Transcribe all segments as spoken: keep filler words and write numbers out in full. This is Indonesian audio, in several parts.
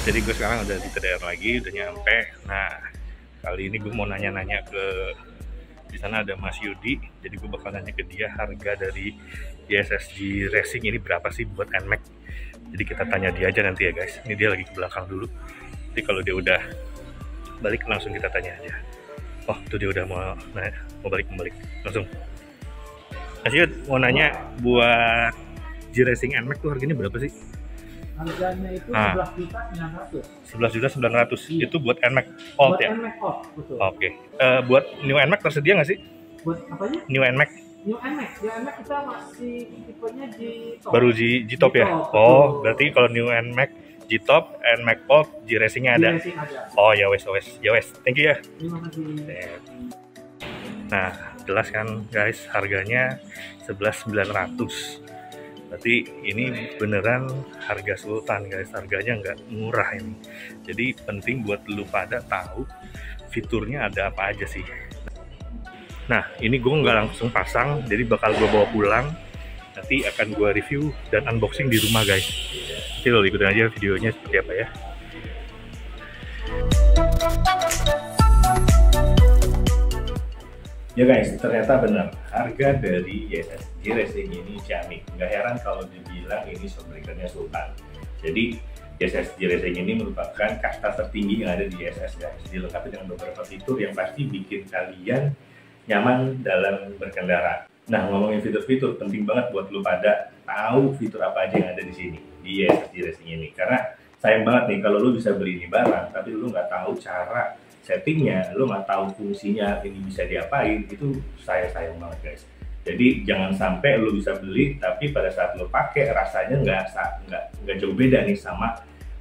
jadi gue sekarang udah di T D R lagi, udah nyampe. Nah, kali ini gue mau nanya-nanya ke, di sana ada Mas Yudi, jadi gue bakal nanya ke dia harga dari Y S S G Racing ini berapa sih buat Nmax. Jadi kita tanya dia aja nanti ya guys. Ini dia lagi ke belakang dulu. Jadi kalau dia udah balik langsung kita tanya aja. Oh, tuh dia udah mau nah, mau balik balik langsung. Mas Yud, mau nanya buat G Racing Nmax tuh harganya berapa sih? Harganya itu nah, sebelas juta sembilan ratus. Iya. Itu buat Nmax old buat ya? Nmax old, betul. Oke. Okay. Uh, buat new Nmax tersedia nggak sih? Buat apanya? New Nmax. New Nmax, new Nmax kita masih tipenya G-Top. Baru G-Top ya? G-Top. Oh, berarti kalau new Nmax, G-Top, Nmax old, G-Racingnya ada. G-Racing ada. Oh ya wes wes ya wes. Thank you ya. Terima kasih. Nah, jelas kan guys, harganya sebelas sembilan ratus. Berarti ini beneran harga sultan guys, harganya nggak murah ini. Jadi penting buat lu pada tahu fiturnya ada apa aja sih. Nah ini gue nggak langsung pasang, jadi bakal gue bawa pulang. Nanti akan gue review dan unboxing di rumah guys. Jadi lo ikutin aja videonya seperti apa ya. Ya guys, ternyata benar harga dari Y S S G Racing ini ciamik. Nggak heran kalau dibilang ini shockbreakernya sultan. Jadi Y S S G Racing ini merupakan kasta tertinggi yang ada di Y S S guys. Dilengkapi dengan beberapa fitur yang pasti bikin kalian nyaman dalam berkendara. Nah ngomongin fitur-fitur, penting banget buat lu pada tahu fitur apa aja yang ada di sini di Y S S G Racing ini. Karena sayang banget nih kalau lu bisa beli ini barang tapi lu nggak tahu cara settingnya, lo nggak tahu fungsinya ini bisa diapain, itu sayang sayang banget guys. Jadi jangan sampai lo bisa beli tapi pada saat lo pakai rasanya nggak nggak nggak jauh beda nih sama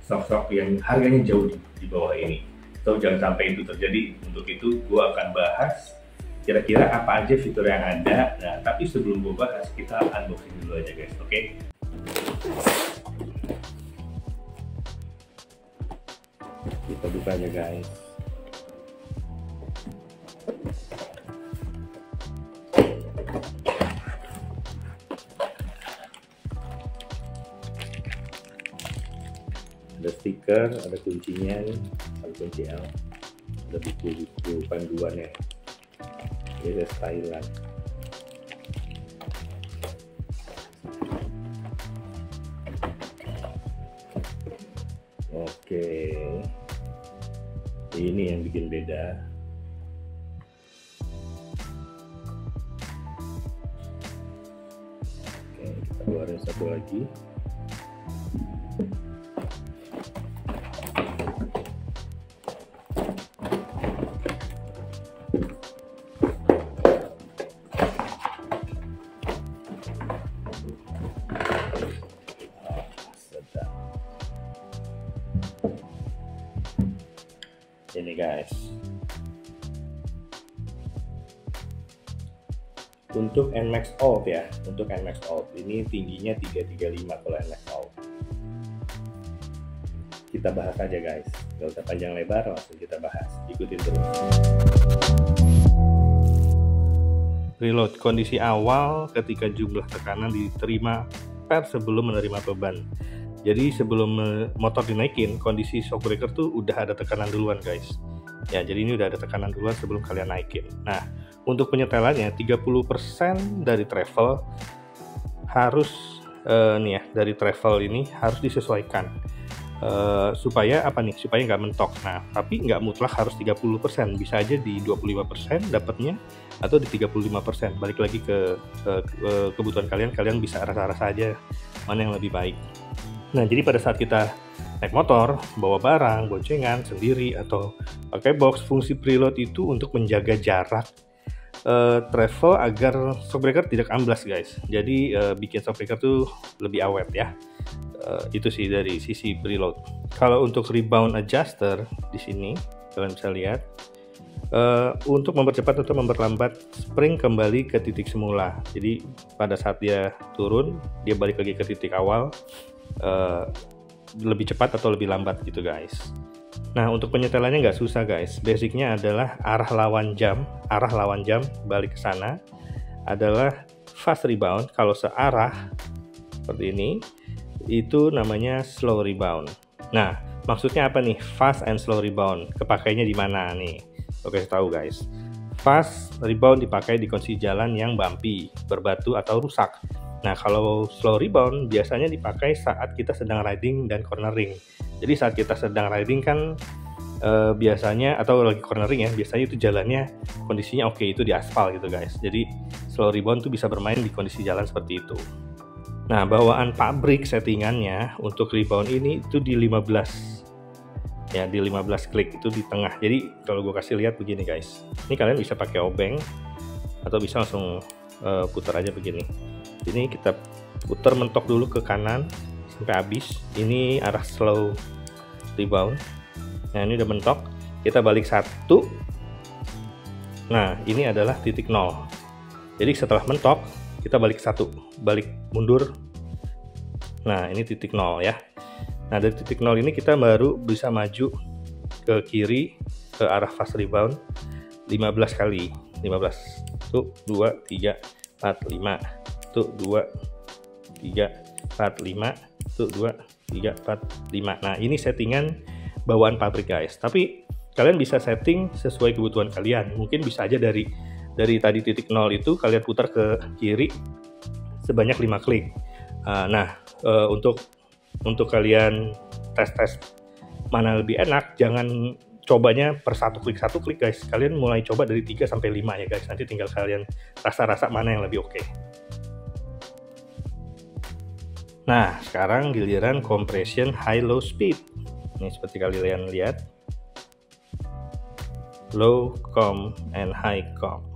stok-stok yang harganya jauh di, di bawah ini. So jangan sampai itu terjadi. Untuk itu gue akan bahas kira-kira apa aja fitur yang ada. Nah tapi sebelum gue bahas kita unboxing dulu aja guys, oke? Okay? Kita buka aja guys. Ada stiker, ada kuncinya nih, ada kunci L, ada buku-buku panduannya, ada stylan. Oke, ini yang bikin beda. Oke, kita keluarin satu lagi. Ini guys, untuk Nmax old ya, untuk Nmax old ini tingginya tiga tiga lima kalau Nmax old. Kita bahas aja guys, gak usah panjang lebar, langsung kita bahas, ikutin terus. Reload, kondisi awal ketika jumlah tekanan diterima per sebelum menerima beban. Jadi sebelum motor dinaikin, kondisi shockbreaker tuh udah ada tekanan duluan guys. Ya jadi ini udah ada tekanan duluan sebelum kalian naikin. Nah untuk penyetelannya tiga puluh persen dari travel harus eh, nih ya dari travel ini harus disesuaikan eh, supaya apa nih? Supaya nggak mentok. Nah tapi nggak mutlak harus tiga puluh persen, bisa aja di dua puluh lima persen dapatnya atau di tiga puluh lima persen. Balik lagi ke, ke, ke kebutuhan kalian, kalian bisa rasa-rasa aja mana yang lebih baik. Nah jadi pada saat kita naik motor, bawa barang, boncengan, sendiri atau pakai box, fungsi preload itu untuk menjaga jarak uh, travel agar shockbreaker tidak amblas guys. Jadi uh, bikin shockbreaker tuh lebih awet ya. Uh, itu sih dari sisi preload. Kalau untuk rebound adjuster di sini kalian bisa lihat uh, untuk mempercepat atau memperlambat spring kembali ke titik semula. Jadi pada saat dia turun, dia balik lagi ke titik awal. Uh, lebih cepat atau lebih lambat gitu guys. Nah untuk penyetelannya nggak susah guys. Basicnya adalah arah lawan jam, arah lawan jam balik ke sana adalah fast rebound. Kalau searah seperti ini itu namanya slow rebound. Nah Maksudnya apa nih? Fast and slow rebound. Kepakainya di mana nih? Oke, tahu guys. Fast rebound dipakai di kondisi jalan yang bumpy, berbatu atau rusak. Nah, kalau slow rebound biasanya dipakai saat kita sedang riding dan cornering. Jadi saat kita sedang riding kan eh, biasanya, atau lagi cornering ya, biasanya itu jalannya kondisinya oke, itu di aspal gitu guys. Jadi slow rebound tuh bisa bermain di kondisi jalan seperti itu. Nah, bawaan pabrik settingannya untuk rebound ini itu di lima belas ya, di lima belas klik, itu di tengah. Jadi kalau gue kasih lihat begini guys, ini kalian bisa pakai obeng atau bisa langsung eh, putar aja begini. Ini kita putar mentok dulu ke kanan sampai habis. Ini arah slow rebound. Nah, ini udah mentok, kita balik satu. Nah, ini adalah titik nol. Jadi setelah mentok kita balik satu, balik mundur. Nah, ini titik nol ya. Nah, dari titik nol ini kita baru bisa maju ke kiri ke arah fast rebound lima belas kali. lima belas. satu dua tiga empat lima. satu dua tiga empat lima satu dua tiga empat lima. Nah, ini settingan bawaan pabrik guys, tapi kalian bisa setting sesuai kebutuhan kalian. Mungkin bisa aja dari dari tadi titik nol itu kalian putar ke kiri sebanyak lima klik. Nah, untuk untuk kalian tes-tes mana lebih enak, jangan cobanya per satu klik satu klik guys. Kalian mulai coba dari tiga sampai lima ya guys, nanti tinggal kalian rasa-rasa mana yang lebih oke. Nah, sekarang giliran compression high low speed. Ini seperti kalian lihat, low comp and high comp.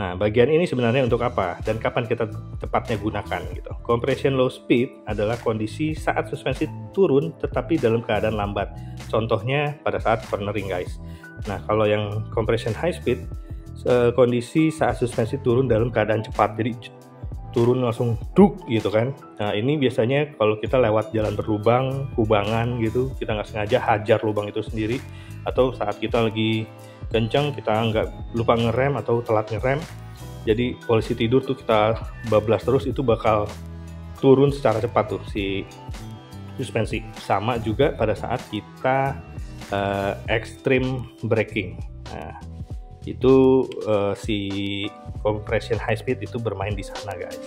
Nah, bagian ini sebenarnya untuk apa dan kapan kita tepatnya gunakan gitu. Compression low speed adalah kondisi saat suspensi turun tetapi dalam keadaan lambat. Contohnya pada saat cornering guys. Nah, kalau yang compression high speed kondisi saat suspensi turun dalam keadaan cepat. Jadi turun langsung duk gitu kan. Nah, ini biasanya kalau kita lewat jalan berlubang, kubangan gitu, kita nggak sengaja hajar lubang itu sendiri, atau saat kita lagi kencang kita nggak lupa ngerem atau telat ngerem, jadi polisi tidur tuh kita bablas terus, itu bakal turun secara cepat tuh si suspensi. Sama juga pada saat kita uh, extreme braking. Nah, itu uh, si compression high speed itu bermain di sana guys.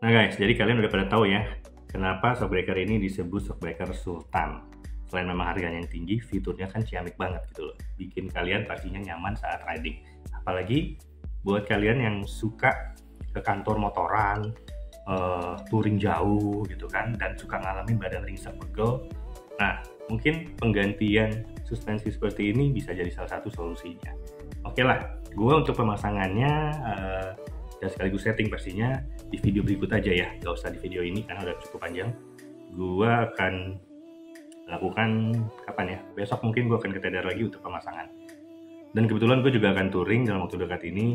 Nah guys, jadi kalian udah pada tahu ya kenapa shockbreaker ini disebut shockbreaker sultan. Selain memang harganya yang tinggi, fiturnya kan ciamik banget gitu loh. Bikin kalian pastinya nyaman saat riding. Apalagi buat kalian yang suka ke kantor motoran, uh, touring jauh gitu kan, dan suka ngalamin badan ringsek pegel. Nah, mungkin penggantian suspensi seperti ini bisa jadi salah satu solusinya. Oke lah, gue untuk pemasangannya uh, dan sekaligus setting pastinya di video berikut aja ya. Gak usah di video ini karena udah cukup panjang. Gue akan lakukan kapan ya, besok mungkin gue akan ke T D R lagi untuk pemasangan. Dan kebetulan gue juga akan touring dalam waktu dekat ini,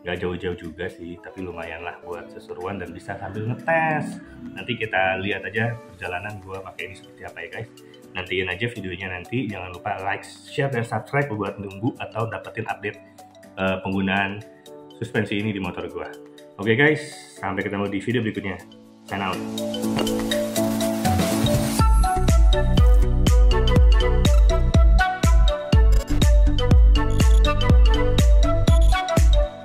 gak jauh-jauh juga sih, tapi lumayan lah buat seseruan dan bisa sambil ngetes. Nanti kita lihat aja perjalanan gue pakai ini seperti apa ya guys. Nantiin aja videonya nanti, jangan lupa like, share, dan subscribe buat nunggu atau dapetin update uh, penggunaan suspensi ini di motor gue. Oke guys, sampai ketemu di video berikutnya. Sign out.